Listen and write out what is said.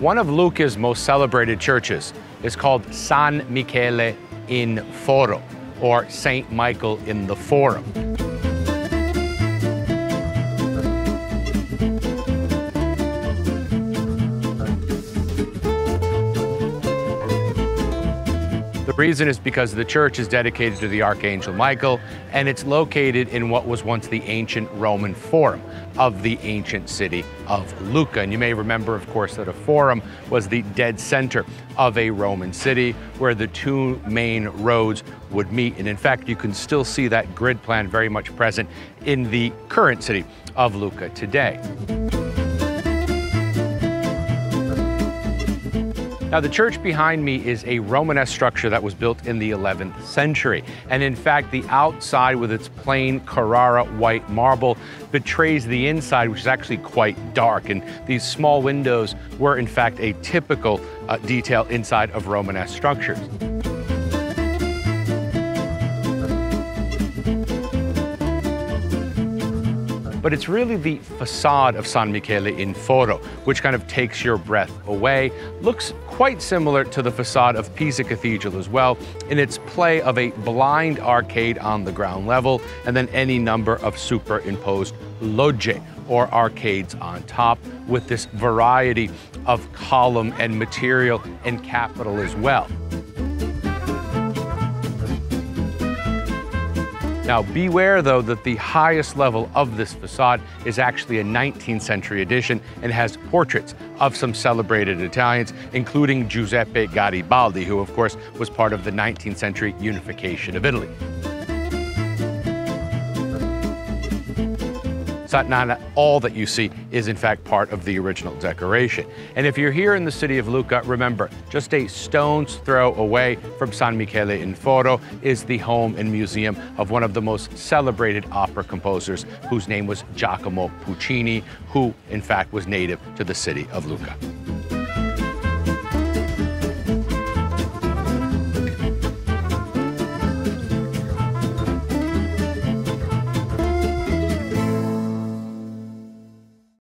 One of Lucca's most celebrated churches is called San Michele in Foro, or St. Michael in the Forum. The reason is because the church is dedicated to the Archangel Michael, and it's located in what was once the ancient Roman Forum of the ancient city of Lucca. And you may remember, of course, that a forum was the dead center of a Roman city where the two main roads would meet. And in fact, you can still see that grid plan very much present in the current city of Lucca today. Now, the church behind me is a Romanesque structure that was built in the 11th century. And in fact, the outside with its plain Carrara white marble betrays the inside, which is actually quite dark. And these small windows were in fact a typical detail inside of Romanesque structures. But it's really the facade of San Michele in Foro, which kind of takes your breath away. Looks quite similar to the facade of Pisa Cathedral as well, in its play of a blind arcade on the ground level, and then any number of superimposed logge, or arcades on top, with this variety of column and material and capital as well. Now, beware, though, that the highest level of this facade is actually a 19th century addition and has portraits of some celebrated Italians, including Giuseppe Garibaldi, who, of course, was part of the 19th century unification of Italy. So not all that you see is in fact part of the original decoration. And if you're here in the city of Lucca, remember, just a stone's throw away from San Michele in Foro is the home and museum of one of the most celebrated opera composers, whose name was Giacomo Puccini, who in fact was native to the city of Lucca.